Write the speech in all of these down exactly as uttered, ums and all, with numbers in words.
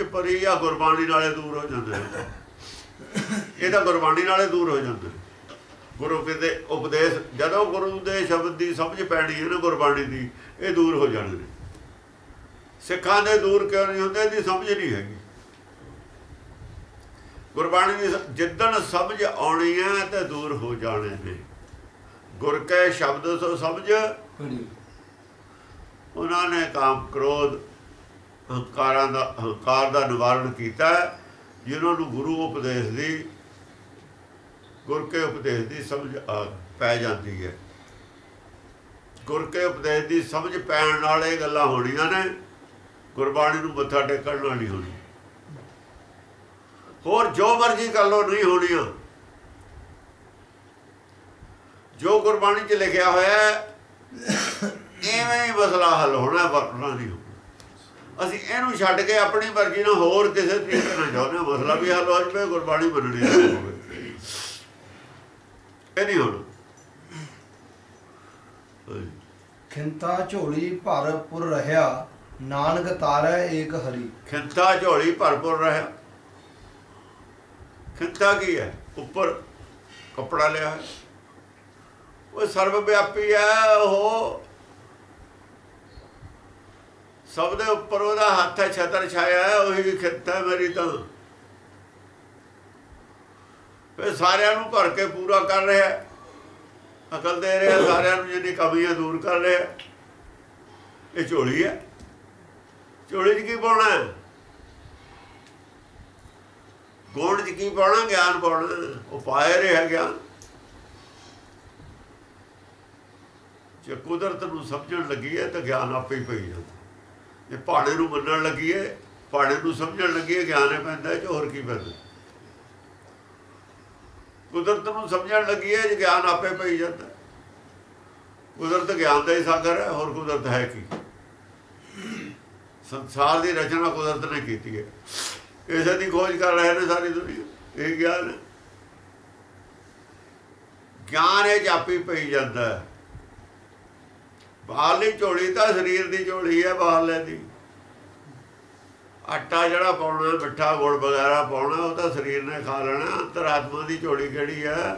च परी या गुरबाणी नाले दूर हो जाते। ये तो गुरबाणी नाले दूर हो जाते। गुरु के उपदेश जदों गुरु के शब्द की समझ पैनी है ना गुरबाणी की, ये दूर हो जाने। सिखा के दूर क्यों नहीं होंगे? इनकी समझ नहीं हैगी गुरबाणी की। जिदन समझ आनी है तो दूर हो जाने ने। गुर के शब्द सो समझ उन्होंने काम क्रोध हंकारा का हंकार का निवारण किया, जिन्होंने गुरु उपदेश की गुर के उपदेश की समझ पै जाती है। गुर के उपदेश की समझ पैण नाल ये गल्लां होणियां ने, गुरबाणी नूं मत्था टेकण नाल नहीं होणी। होर जो मर्जी कर लो नहीं होणियां। जो गुरबाणी च लिखिया होया इवें ही मसला हल होना, वरना नहीं होना। असीं इहनूं छड्ड के अपनी मर्जी नाल होर किसी तरीके नाल चाहुंदे मसला भी हल हो जाए, गुरबाणी मनणी होवे ਇਹ ਨਹੀਂ ਹੋਣਾ। ਖਿੰਤਾ ਝੋਲੀ ਭਰਪੁਰ ਰਹਾ ਨਾਨਕ ਤਾਰੈ ਏਕ ਹਰੀ। ਖਿੰਤਾ ਝੋਲੀ ਭਰਪੁਰ ਰਹਾ। ਖਿੰਤਾ ਕੀ ਹੈ? ਉੱਪਰ ਕੱਪੜਾ ਲਿਆ ਹੈ। ਉਹ ਸਰਵ ਵਿਆਪੀ ਹੈ, ਉਹ ਸਭ ਦੇ ਉੱਪਰ ਉਹਦਾ ਹੱਥ ਹੈ, ਛਤਰ ਛਾਇਆ ਹੈ। ਉਹੀ ਖਿੰਤਾ ਮੇਰੀ ਤਾਂ सारियां नूं भर के पूरा कर रहा है, अकल दे रहा, सारियां नूं जिन्नी कमियां दूर कर रहा। ये झोली है। झोली च की पाउणा है? गुण च की पाउणा? ज्ञान पाउणा। वो पाए रहा ज्ञान। जे कुदरत नूं समझण लगी है तो ज्ञान आपे ही पई जांदा। जे भाणे नूं मनण लगी है, भाणे नूं समझण लगी है, ज्ञान ही पैंदा। जो होर की पैंदा? कुदरत नूं समझण लगी है, ज्ञान आपे पई जाता। कुदरत ज्ञान का ही सागर है, और कुदरत है कि संसार की रचना कुदरत ने की है। इसे की खोज कर रहे हैं सारी दुनिया। ये ज्ञान ज्ञान ये जापी पई जाता है। बाहरली झोली तो शरीर की झोली है। बाहरले दी आटा जड़ा पाना, मिठा गुड़ वगैरह पाना, वह तो शरीर ने खा लेना। अंतरात्मा की झोली केड़ी है?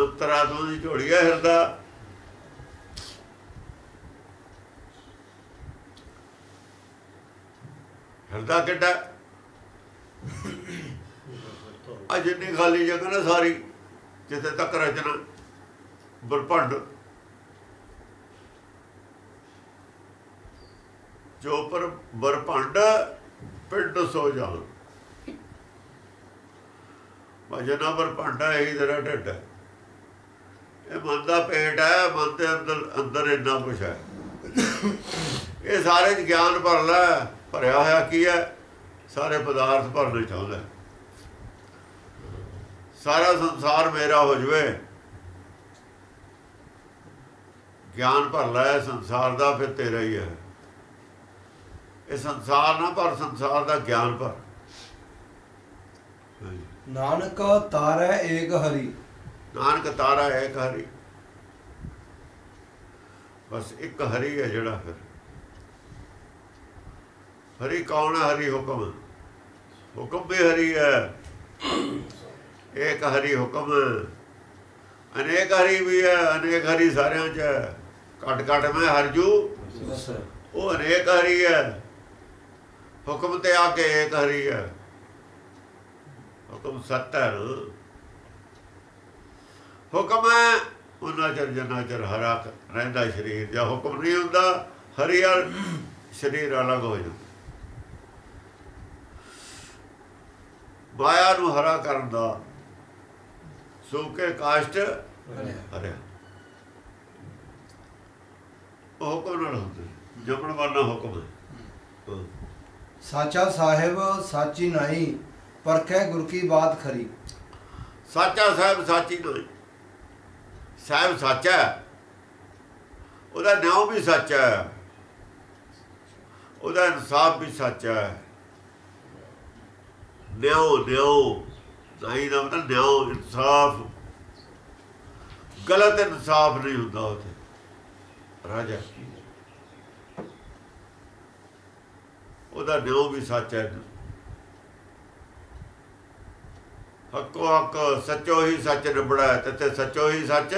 अंतरात्मा की झोली है हिरदा। हिरदा किड्डा जिन्नी खाली जगह ना सारी, जिथे तक रचना ब्रह्मांड जो पर बरपंड पिंड सो जान भजना बरपंडा यही तेरा ढिड है। ये मन का पेट है। मन के अंदर अंदर इन्ना कुछ है। ये सारे ज्ञान भर लै भरया होया की है। सारे पदार्थ भरने चाहता है। सारा संसार मेरा हो जाए। ज्ञान भर लै संसार का, फिर तेरा ही है। ਇਹ ਸੰਸਾਰ ਨਾ ਪਰ ਸੰਸਾਰ ਦਾ ਗਿਆਨ ਪਰ। ਨਾਨਕ ਤਾਰੈ ਏਕ ਹਰੀ। ਨਾਨਕ ਤਾਰੈ ਏਕ ਹਰੀ। ਬਸ ਇੱਕ ਹਰੀ ਹੈ ਜਿਹੜਾ। ਫਿਰ ਹਰੀ ਕੌਣ ਹੈ? ਹਰੀ ਹੁਕਮ। ਹੁਕਮ ਵੀ ਹਰੀ ਹੈ। ਏਕ ਹਰੀ ਹੁਕਮ। ਅਨੇਕ ਹਰੀ ਵੀ ਹੈ। ਅਨੇਕ ਹਰੀ ਸਾਰਿਆਂ 'ਚ ਹੈ। ਘੱਟ ਘੱਟ ਮੈਂ ਹਰਜੂ ਉਹ ਅਨੇਕ ਹਰੀ ਹੈ। ਹੁਕਮ ਤੇ ਆ ਕੇ ਏਕ ਹਰੀ ਹੈ। ਹੁਕਮ ਸੱਤਰ ਹੁਕਮ ਹੈ। ਉਹਨਾਂ ਚਿਰ ਜਿੰਨਾ ਚਿਰ ਹਰਾ ਰਹਿੰਦਾ ਸਰੀਰ, ਜਾਂ ਹੁਕਮ ਨਹੀਂ ਹੁੰਦਾ ਹਰੀ ਹਰ ਸਰੀਰ ਅਲੱਗ ਹੋ ਜਾਂਦਾ। ਮਾਇਆ ਨੂੰ ਹਰਾ ਕਰਨ ਦਾ ਸੂਕੇ ਕਾਸ਼ਟ ਹਰਿਆ ਉਹ ਹੁਕਮ ਨਾਲ ਹੁੰਦਾ। ਜਪਣ ਵਾਲਾ ਹੁਕਮ ਹੈ। ਸਾਚਾ ਸਾਹਿਬ ਸਾਚੀ ਨਹੀਂ ਪਰਖੈ ਗੁਰ ਕੀ ਬਾਤ ਖਰੀ। ਸਾਚਾ ਸਾਹਿਬ ਸਾਚੀ ਨਹੀਂ। ਸਾਹਿਬ ਸਾਚਾ, ਉਹਦਾ ਨਾਮ ਵੀ ਸੱਚਾ, ਉਹਦਾ ਇਨਸਾਫ ਵੀ ਸੱਚਾ ਹੈ। ਨਿਉ ਨਿਉ ਨਹੀਂ ਦਾ ਮਤਲਬ ਨਿਉ ਇਨਸਾਫ। ਗਲਤ ਇਨਸਾਫ ਨਹੀਂ ਹੁੰਦਾ। ਉੱਥੇ ਰਾਜਾ ਉਹਦਾ ਨਿਉ ਵੀ ਸੱਚ ਹੈ। ਹੱਕੋ ਹੱਕ ਸੱਚੋ ਹੀ ਸੱਚ ਨਿਬੜਿਆ, ਤੇ ਸੱਚੋ ਹੀ ਸੱਚ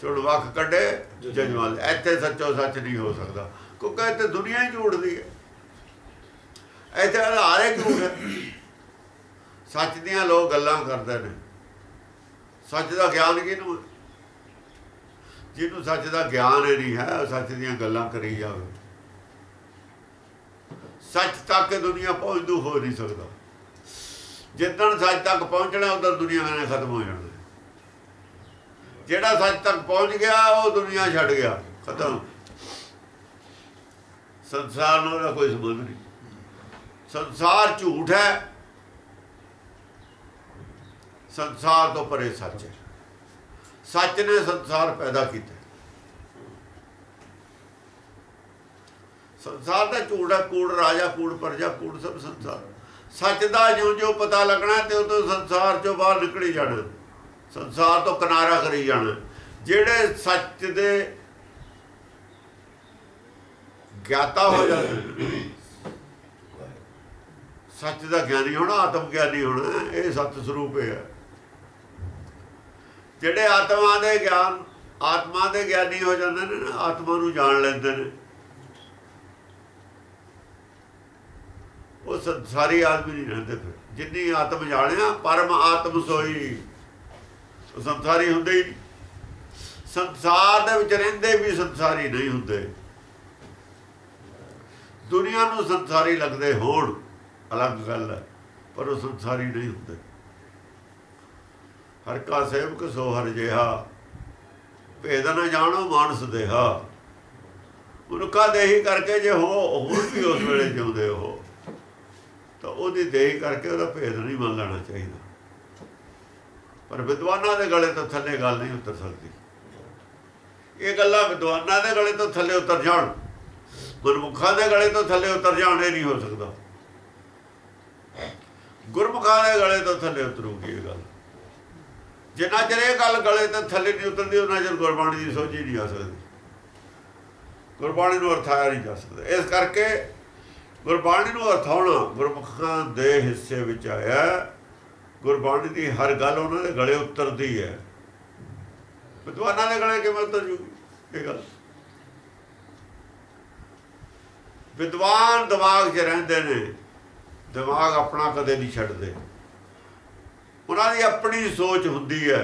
ਚੁਣ ਵੱਖ ਕੱਢੇ ਜਜਵਾਲ। ਇੱਥੇ ਸੱਚੋ ਸੱਚ ਨਹੀਂ ਹੋ ਸਕਦਾ, ਕਿਉਂਕਿ ਇੱਥੇ ਦੁਨੀਆ ਹੀ ਝੂਠ ਦੀ ਹੈ, ਇੱਥੇ ਆਧਾਰ ਹੀ ਝੂਠ ਹੈ। ਸੱਚ ਦੀਆਂ ਲੋਕ ਗੱਲਾਂ ਕਰਦੇ ਨੇ, ਸੱਚ ਦਾ ਗਿਆਨ ਕਿਹਨੂੰ ਹੈ? ਜਿਹਨੂੰ ਸੱਚ ਦਾ ਗਿਆਨ ਹੀ ਨਹੀਂ ਹੈ, ਸੱਚ ਦੀਆਂ ਗੱਲਾਂ ਕਰੀ ਜਾਵੇ। ਸੱਚ ਤੱਕ ਦੁਨੀਆ ਪਹੁੰਚਦੂ ਹੋ ਨਹੀਂ ਸਕਦਾ, ਜਿੱਦਣ ਸੱਚ ਤੱਕ ਪਹੁੰਚਣਾ ਉਦੋਂ ਦੁਨੀਆ ਨੇ ਖਤਮ ਹੋ ਜਾਣਾ। ਜਿਹੜਾ ਸੱਚ ਤੱਕ ਪਹੁੰਚ ਗਿਆ ਉਹ ਦੁਨੀਆ ਛੱਡ ਗਿਆ, ਖਤਮ। ਸੰਸਾਰ ਨਾਲ ਉਹਦਾ ਕੋਈ ਸੰਬੰਧ ਨਹੀਂ, ਸੰਸਾਰ ਝੂਠ ਹੈ, ਸੰਸਾਰ ਤੋਂ ਪਰੇ ਸੱਚ ਹੈ। ਸੱਚ ਨੇ ਸੰਸਾਰ ਪੈਦਾ ਕੀਤਾ, ਸੰਸਾਰ ਦਾ ਝੂਠ ਹੈ। ਕੂੜ ਰਾਜਾ ਕੂੜ ਪਰਜਾ ਕੂੜ ਸਭ ਸੰਸਾਰ। ਸੱਚ ਦਾ ਜਿਉਂ ਜਿਉਂ ਪਤਾ ਲੱਗਣਾ ਤੇ ਉਦੋਂ ਸੰਸਾਰ ਚੋਂ ਬਾਹਰ ਨਿਕਲੀ ਜਾਣਾ, ਸੰਸਾਰ ਤੋਂ ਕਿਨਾਰਾ ਕਰੀ ਜਾਣਾ। ਜਿਹੜੇ ਸੱਚ ਦੇ ਗਿਆਤਾ ਹੋ ਜਾਂਦੇ, ਸੱਚ ਦਾ ਗਿਆਨੀ ਹੋਣਾ, ਆਤਮ ਗਿਆਨੀ ਹੋਣਾ, ਇਹ ਸੱਚ ਸਰੂਪ ਹੈ। ਜਿਹੜੇ ਆਤਮਾ ਦੇ ਗਿਆਨ ਆਤਮਾ ਦੇ ਗਿਆਨੀ ਹੋ ਜਾਂਦੇ ਨੇ ਨਾ, ਆਤਮਾ ਨੂੰ ਜਾਣ ਲੈਂਦੇ ਨੇ, ਉਹ ਸੰਸਾਰੀ ਆਦਮੀ ਨਹੀਂ ਰਹਿੰਦੇ। ਫਿਰ ਜਿੰਨੀ ਆਤਮ ਜਾਣਿਆ ਪਰਮ ਆਤਮ ਸੋਈ, ਉਹ ਸੰਸਾਰੀ ਹੁੰਦੇ ਹੀ ਨਹੀਂ। ਸੰਸਾਰ ਦੇ ਵਿੱਚ ਰਹਿੰਦੇ ਵੀ ਸੰਸਾਰੀ ਨਹੀਂ ਹੁੰਦੇ, ਦੁਨੀਆ ਨੂੰ ਸੰਸਾਰੀ ਲੱਗਦੇ ਹੋਣ ਅਲੱਗ ਗੱਲ ਹੈ, ਪਰ ਉਹ ਸੰਸਾਰੀ ਨਹੀਂ ਹੁੰਦੇ। ਹਰ ਕਾ ਸੇਵਕ ਸੋ ਹਰ ਜਿਹਾ, ਭੇਦ ਨਾ ਜਾਣੋ ਮਾਨਸ ਦੇਹਾ। ਮਨੁੱਖਾ ਦੇਹੀ ਕਰਕੇ ਜੇ ਹੋ ਹੋਰ ਵੀ ਉਸ ਵੇਲੇ ਜਿਉਂਦੇ ਹੋ, ਤਾਂ ਉਹਦੀ ਦੇਹੀ ਕਰਕੇ ਉਹਦਾ ਭੇਦ ਨਹੀਂ ਮੰਨ ਲੈਣਾ ਚਾਹੀਦਾ। ਪਰ ਵਿਦਵਾਨਾਂ ਦੇ ਗਲੇ ਤੋਂ ਥੱਲੇ ਗੱਲ ਨਹੀਂ ਉਤਰ ਸਕਦੀ। ਇਹ ਗੱਲਾਂ ਵਿਦਵਾਨਾਂ ਦੇ ਗਲੇ ਤੋਂ ਥੱਲੇ ਉਤਰ ਜਾਣ, ਗੁਰਮੁਖਾਂ ਦੇ ਗਲੇ ਤੋਂ ਥੱਲੇ ਉਤਰ ਜਾਣ, ਇਹ ਨਹੀਂ ਹੋ ਸਕਦਾ। ਗੁਰਮੁਖਾਂ ਦੇ ਗਲੇ ਤੋਂ ਥੱਲੇ ਉਤਰੂਗੀ ਇਹ ਗੱਲ। ਜਿੰਨਾ ਚਿਰ ਇਹ ਗੱਲ ਗਲੇ ਤੋਂ ਥੱਲੇ ਨਹੀਂ ਉਤਰਦੀ, ਉਹਨਾਂ ਚਿਰ ਗੁਰਬਾਣੀ ਦੀ ਸੋਝੀ ਨਹੀਂ ਆ ਸਕਦੀ, ਗੁਰਬਾਣੀ ਨੂੰ ਅਰਥਾਇਆ ਨਹੀਂ ਜਾ ਸਕਦਾ। ਇਸ ਕਰਕੇ ਗੁਰਬਾਣੀ ਨੂੰ ਅਰਥਾਉਣਾ ਗੁਰਮੁਖਾਂ ਦੇ ਹਿੱਸੇ ਵਿੱਚ ਆਇਆ। ਗੁਰਬਾਣੀ ਦੀ ਹਰ ਗੱਲ ਉਹਨਾਂ ਦੇ ਗਲੇ ਉਤਰਦੀ ਹੈ, ਵਿਦਵਾਨਾਂ ਦੇ ਗਲੇ ਕਿਵੇਂ ਉਤਰ ਜੂਗੀ ਇਹ ਗੱਲ? ਵਿਦਵਾਨ ਦਿਮਾਗ 'ਚ ਰਹਿੰਦੇ ਨੇ, ਦਿਮਾਗ ਆਪਣਾ ਕਦੇ ਨਹੀਂ ਛੱਡਦੇ, ਉਹਨਾਂ ਦੀ ਆਪਣੀ ਸੋਚ ਹੁੰਦੀ ਹੈ।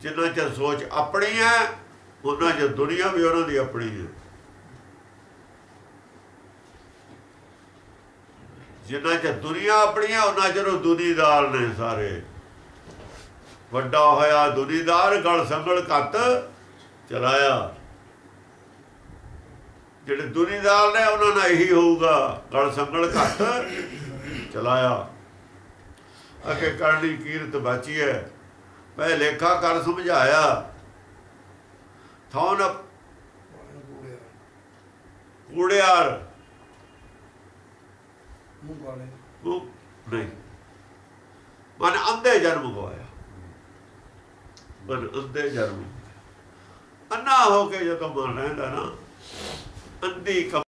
ਜਿੰਨਾ ਚਿਰ ਸੋਚ ਆਪਣੀ ਹੈ, ਉਹਨਾਂ ਚਿਰ ਦੁਨੀਆ ਵੀ ਉਹਨਾਂ ਦੀ ਆਪਣੀ ਹੈ। ਜਿੰਨਾ ਚਿਰ ਦੁਨੀਆ ਆਪਣੀ ਹੈ, ਉਹਨਾਂ ਚਿਰ ਉਹ ਦੁਨੀਦਾਰ ਨੇ ਸਾਰੇ। ਵੱਡਾ ਹੋਇਆ ਦੁਨੀਦਾਰ, ਗਲ ਸੰਗਲ ਘੱਟ ਚਲਾਇਆ। ਜਿਹੜੇ ਦੁਨੀਦਾਰ ਨੇ ਉਹਨਾਂ ਨਾਲ ਇਹੀ ਹੋਊਗਾ, ਗਲ ਸੰਗਲ ਘੱਟ ਚਲਾਇਆ। ਅਕੇ ਕਰਨੀ ਕੀਰਤ ਬਾਚੀ ਹੈ, ਮੈਂ ਲੇਖਾ ਕਰ ਸਮਝਾਇਆ। ਥਾਂ ਨ ਕੂੜਿਆਰ ਨਹੀਂ, ਮਨ ਅੰਧੇ ਜਨਮ ਗਵਾਇਆ। ਮਨ ਅੰਧੇ ਜਨਮ, ਅੰਨਾ ਹੋ ਕੇ ਜਦੋਂ ਮਨ ਰਹਿੰਦਾ ਨਾ, ਅੰਧੀ